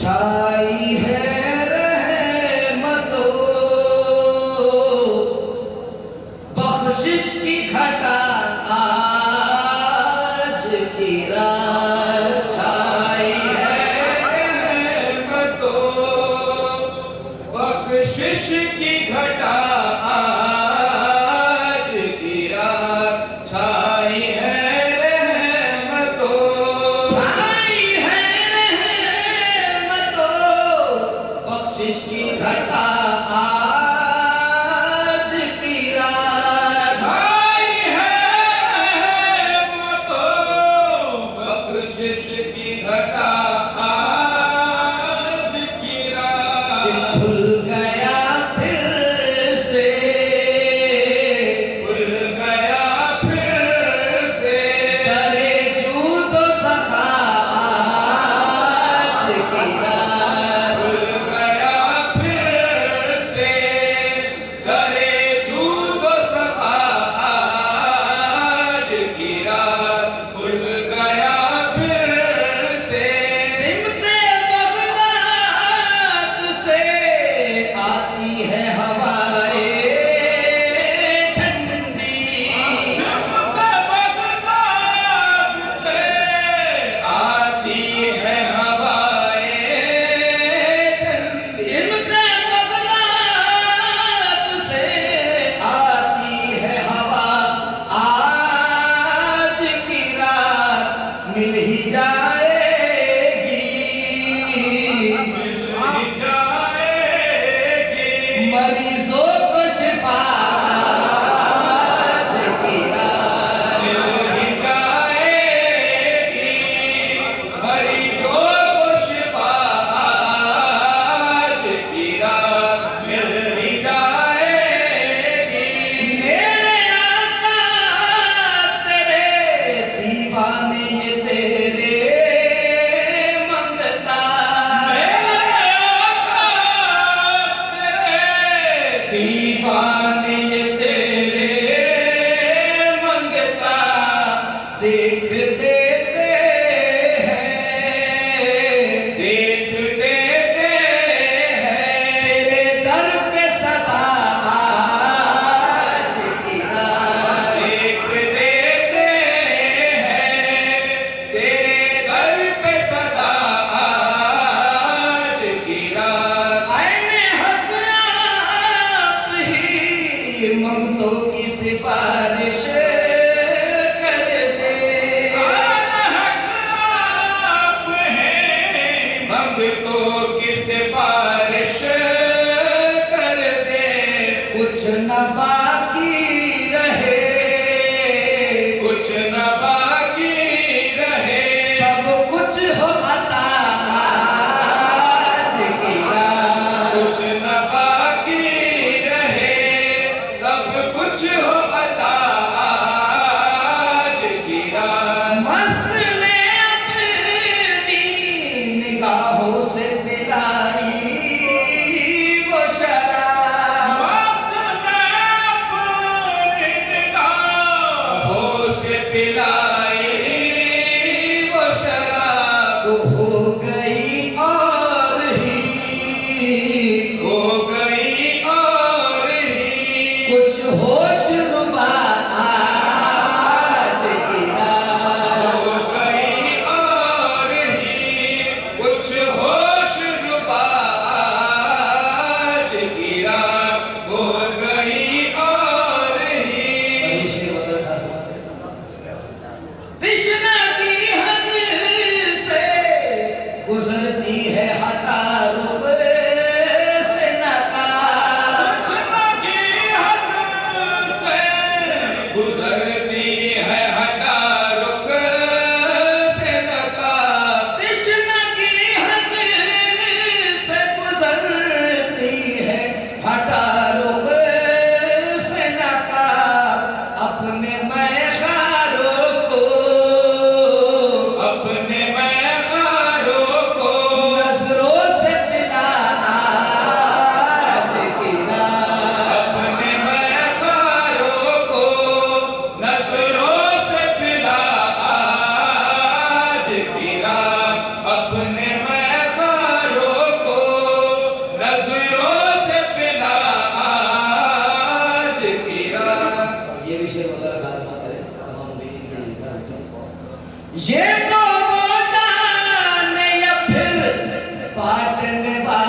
छाई है रहमत ओ बख्शिश की घटा आज की रात। छाई है रहमत ओ बख्शिश की घटा आज की रात। छाई है बांटने वाले।